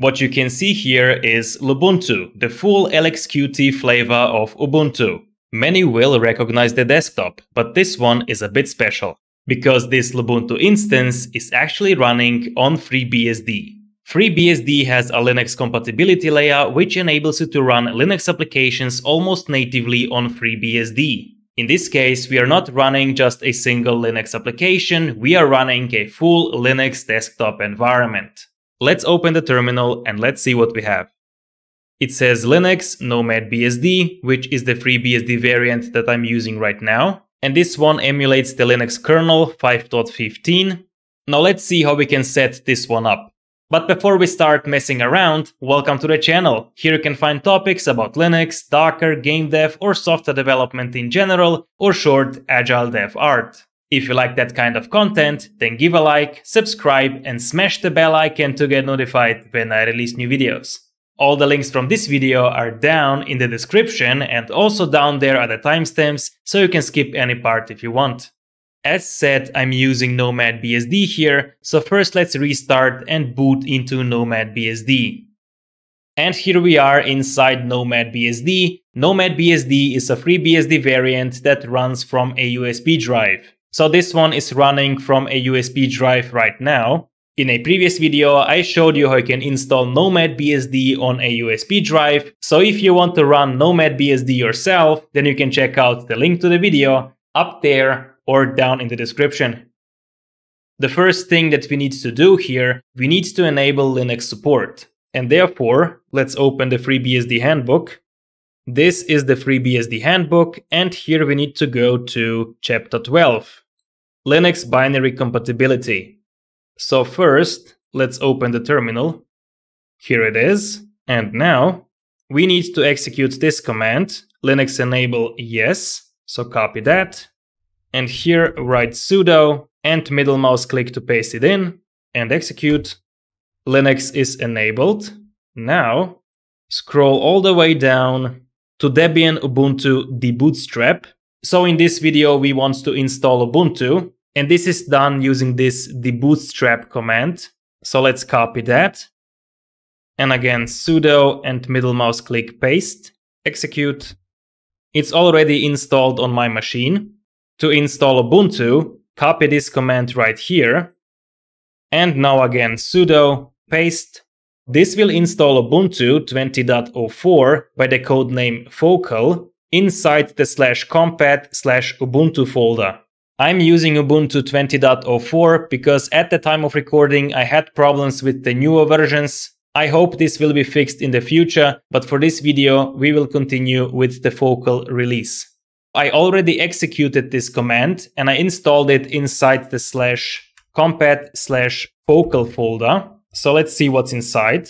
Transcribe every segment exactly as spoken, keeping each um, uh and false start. What you can see here is Lubuntu, the full L X Q T flavor of Ubuntu. Many will recognize the desktop, but this one is a bit special, because this Lubuntu instance is actually running on FreeBSD. FreeBSD has a Linux compatibility layer which enables you to run Linux applications almost natively on FreeBSD. In this case, we are not running just a single Linux application, we are running a full Linux desktop environment. Let's open the terminal and let's see what we have. It says Linux NomadBSD, which is the FreeBSD variant that I'm using right now. And this one emulates the Linux kernel five point fifteen. Now let's see how we can set this one up. But before we start messing around, welcome to the channel. Here you can find topics about Linux, Docker, game dev, or software development in general, or short, Agile Dev Art. If you like that kind of content, then give a like, subscribe, and smash the bell icon to get notified when I release new videos. All the links from this video are down in the description, and also down there are the timestamps, so you can skip any part if you want. As said, I'm using NomadBSD here, so first let's restart and boot into NomadBSD. And here we are inside NomadBSD. NomadBSD is a FreeBSD variant that runs from a U S B drive. So this one is running from a U S B drive right now. In a previous video, I showed you how you can install NomadBSD on a U S B drive, so if you want to run NomadBSD yourself, then you can check out the link to the video up there or down in the description. The first thing that we need to do here, we need to enable Linux support. And therefore, let's open the FreeBSD handbook. This is the FreeBSD handbook, and here we need to go to chapter twelve, Linux binary compatibility. So first, let's open the terminal. Here it is. And now we need to execute this command, Linux enable yes. So copy that. And here write sudo and middle mouse click to paste it in and execute. Linux is enabled. Now scroll all the way down to Debian Ubuntu Debootstrap. So in this video, we want to install Ubuntu. And this is done using this debootstrap command. So let's copy that. And again, sudo and middle mouse click paste, execute. It's already installed on my machine. To install Ubuntu, copy this command right here. And now again, sudo paste. This will install Ubuntu twenty point oh four by the codename Focal inside the slash compat slash Ubuntu folder. I'm using Ubuntu twenty point oh four because at the time of recording I had problems with the newer versions. I hope this will be fixed in the future, but for this video we will continue with the Focal release. I already executed this command and I installed it inside the slash compat slash focal folder. So let's see what's inside.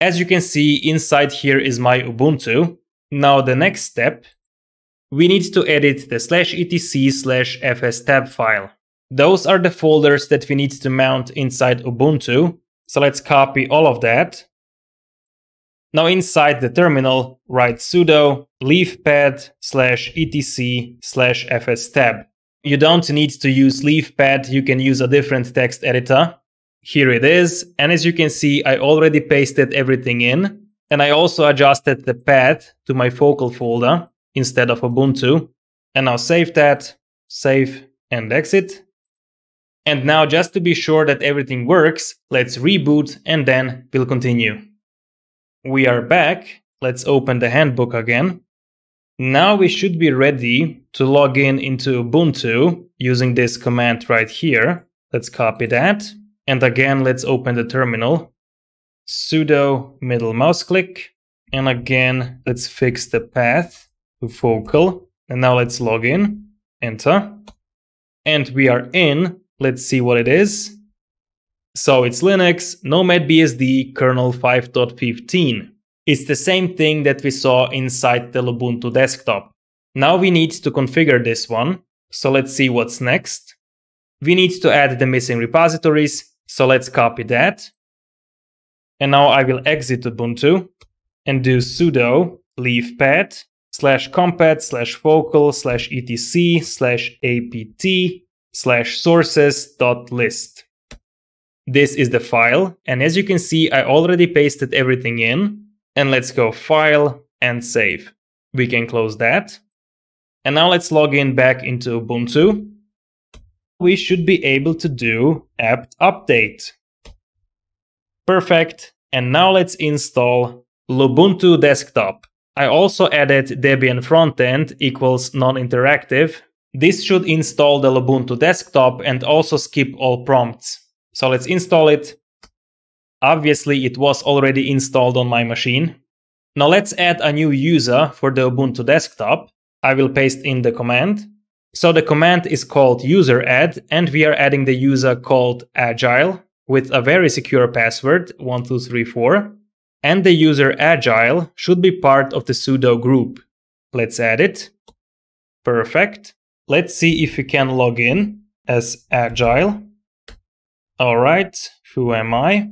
As you can see, inside here is my Ubuntu. Now the next step, we need to edit the slash etc slash fstab file. Those are the folders that we need to mount inside Ubuntu. So let's copy all of that. Now inside the terminal, write sudo leafpad slash etc slash fstab. You don't need to use leafpad, you can use a different text editor. Here it is. And as you can see, I already pasted everything in. And I also adjusted the path to my focal folder instead of Ubuntu. And now save that, save and exit. And now just to be sure that everything works, let's reboot and then we'll continue. We are back. Let's open the handbook again. Now we should be ready to log in into Ubuntu using this command right here. Let's copy that. And again, let's open the terminal. Sudo middle mouse click. And again, let's fix the path to Focal. And now let's log in, enter. And we are in. Let's see what it is. So it's Linux NomadBSD kernel five point fifteen. It's the same thing that we saw inside the Ubuntu desktop. Now we need to configure this one. So let's see what's next. We need to add the missing repositories. So let's copy that. And now I will exit Ubuntu and do sudo leafpad slash compat slash focal slash etc slash apt slash sources dot list. This is the file. And as you can see, I already pasted everything in. And let's go File and Save. We can close that. And now let's log in back into Ubuntu. We should be able to do apt update. Perfect. And now let's install Lubuntu Desktop. I also added Debian frontend equals non-interactive. This should install the Lubuntu Desktop and also skip all prompts. So let's install it. Obviously, it was already installed on my machine. Now let's add a new user for the Ubuntu Desktop. I will paste in the command. So the command is called user add, and we are adding the user called Agile with a very secure password one two three four. And the user Agile should be part of the sudo group. Let's add it. Perfect. Let's see if we can log in as Agile. All right, who am I?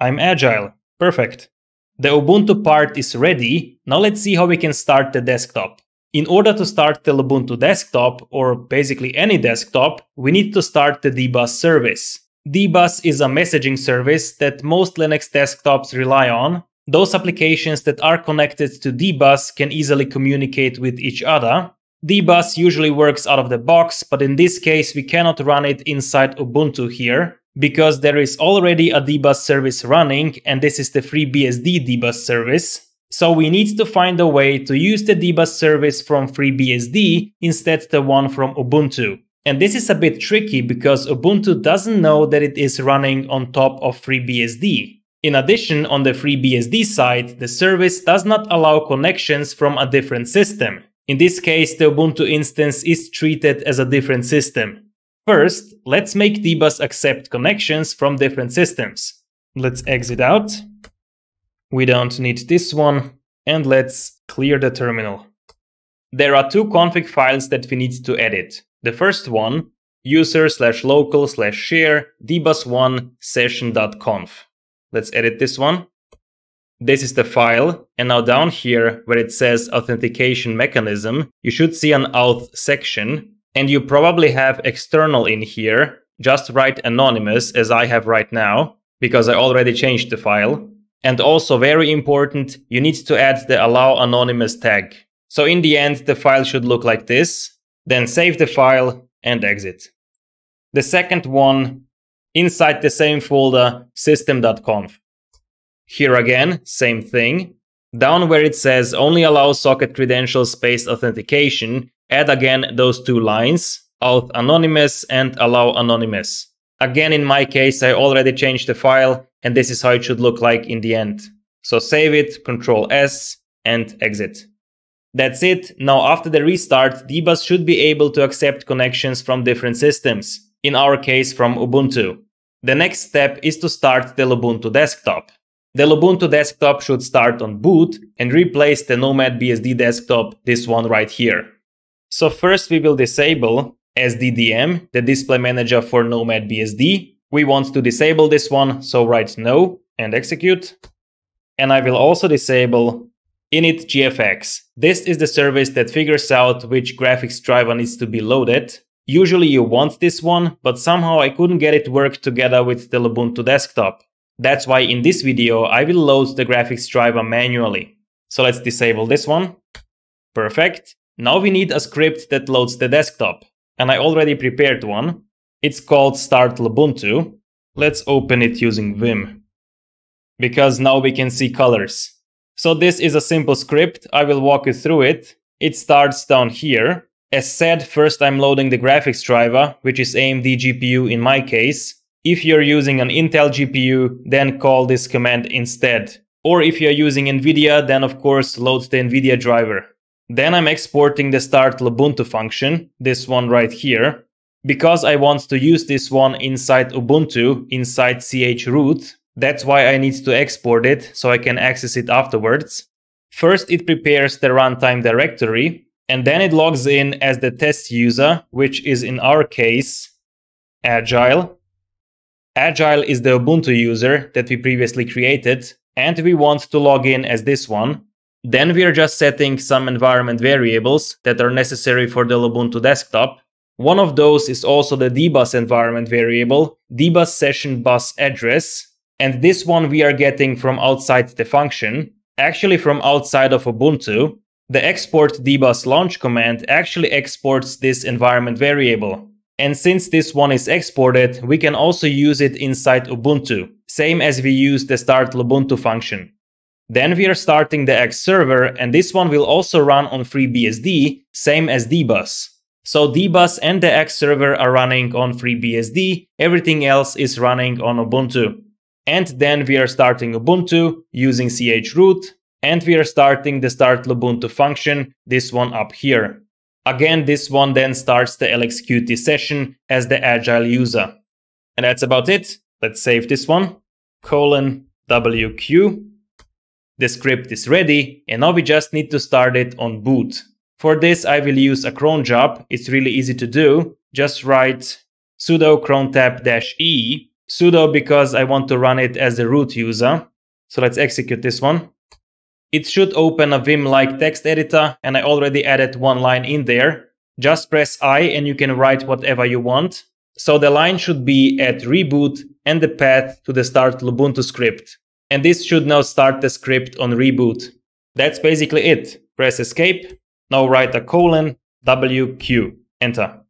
I'm Agile. Perfect. The Ubuntu part is ready. Now let's see how we can start the desktop. In order to start the Lubuntu desktop, or basically any desktop, we need to start the D bus service. D bus is a messaging service that most Linux desktops rely on. Those applications that are connected to D bus can easily communicate with each other. D bus usually works out of the box, but in this case we cannot run it inside Ubuntu here, because there is already a D bus service running, and this is the FreeBSD D bus service. So we need to find a way to use the D bus service from FreeBSD instead the one from Ubuntu. And this is a bit tricky because Ubuntu doesn't know that it is running on top of FreeBSD. In addition, on the FreeBSD side, the service does not allow connections from a different system. In this case, the Ubuntu instance is treated as a different system. First, let's make D bus accept connections from different systems. Let's exit out. We don't need this one, and let's clear the terminal. There are two config files that we need to edit. The first one, user slash local slash share dbus1 session.conf. Let's edit this one. This is the file, and now down here where it says authentication mechanism, you should see an auth section, and you probably have external in here. Just write anonymous as I have right now, because I already changed the file. And also very important, you need to add the allow anonymous tag. So in the end, the file should look like this. Then save the file and exit. The second one, inside the same folder, system.conf. Here again, same thing. Down where it says only allow socket credentials-based authentication, add again those two lines, auth anonymous and allow anonymous. Again, in my case, I already changed the file, and this is how it should look like in the end. So save it, Control S, and exit. That's it. Now after the restart, D bus should be able to accept connections from different systems, in our case from Ubuntu. The next step is to start the Lubuntu desktop. The Lubuntu desktop should start on boot and replace the NomadBSD desktop, this one right here. So first we will disable S D D M, the display manager for NomadBSD. We want to disable this one, so write no and execute. And I will also disable init G F X. This is the service that figures out which graphics driver needs to be loaded. Usually you want this one, but somehow I couldn't get it worked together with the Lubuntu desktop. That's why in this video I will load the graphics driver manually. So let's disable this one. Perfect. Now we need a script that loads the desktop. And I already prepared one. It's called Start Lubuntu. Let's open it using Vim, because now we can see colors. So this is a simple script. I will walk you through it. It starts down here. As said, first I'm loading the graphics driver, which is A M D G P U in my case. If you're using an Intel G P U, then call this command instead. Or if you're using NVIDIA, then of course load the NVIDIA driver. Then I'm exporting the Start Lubuntu function, this one right here. Because I want to use this one inside Ubuntu, inside chroot, that's why I need to export it, so I can access it afterwards. First it prepares the runtime directory, and then it logs in as the test user, which is in our case, Agile. Agile is the Ubuntu user that we previously created, and we want to log in as this one. Then we are just setting some environment variables that are necessary for the Lubuntu desktop. One of those is also the D bus environment variable, D bus session bus address, and this one we are getting from outside the function, actually from outside of Ubuntu. The export D bus launch command actually exports this environment variable. And since this one is exported, we can also use it inside Ubuntu, same as we use the start Lubuntu function. Then we are starting the X server, and this one will also run on FreeBSD, same as D bus. So D bus and the X server are running on FreeBSD, everything else is running on Ubuntu. And then we are starting Ubuntu using chroot, and we are starting the start Lubuntu function, this one up here. Again, this one then starts the L X Q T session as the agile user. And that's about it. Let's save this one, colon W Q. The script is ready, and now we just need to start it on boot. For this, I will use a cron job. It's really easy to do. Just write sudo crontab-e, sudo because I want to run it as the root user. So let's execute this one. It should open a Vim-like text editor, and I already added one line in there. Just press I and you can write whatever you want. So the line should be at reboot and the path to the start Lubuntu script. And this should now start the script on reboot. That's basically it. Press escape. Now write a colon W Q. Enter.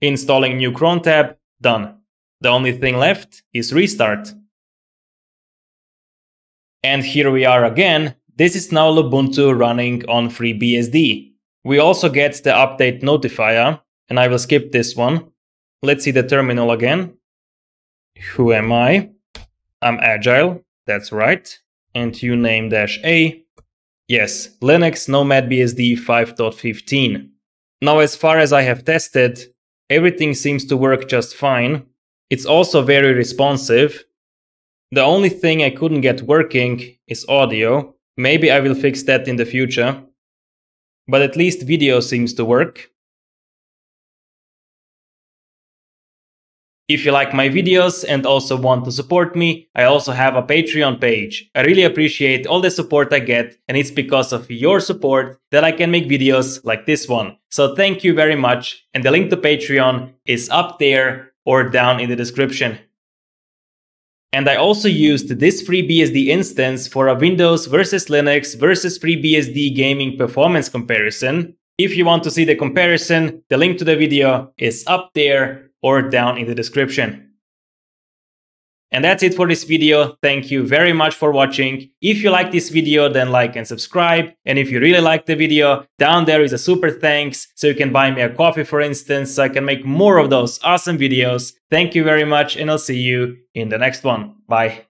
Installing new cron tab. Done. The only thing left is restart. And here we are again. This is now Lubuntu running on FreeBSD. We also get the update notifier, and I will skip this one. Let's see the terminal again. Who am I? I'm Agile, that's right. And you name dash A. Yes, Linux NomadBSD five point fifteen. Now, as far as I have tested, everything seems to work just fine. It's also very responsive. The only thing I couldn't get working is audio. Maybe I will fix that in the future. But at least video seems to work. If you like my videos and also want to support me, I also have a Patreon page. I really appreciate all the support I get, and it's because of your support that I can make videos like this one. So thank you very much, and the link to Patreon is up there or down in the description. And I also used this FreeBSD instance for a Windows versus Linux versus FreeBSD gaming performance comparison. If you want to see the comparison, the link to the video is up there or down in the description. And that's it for this video. Thank you very much for watching. If you like this video, then like and subscribe. And if you really like the video, down there is a super thanks. So you can buy me a coffee, for instance, so I can make more of those awesome videos. Thank you very much, and I'll see you in the next one. Bye.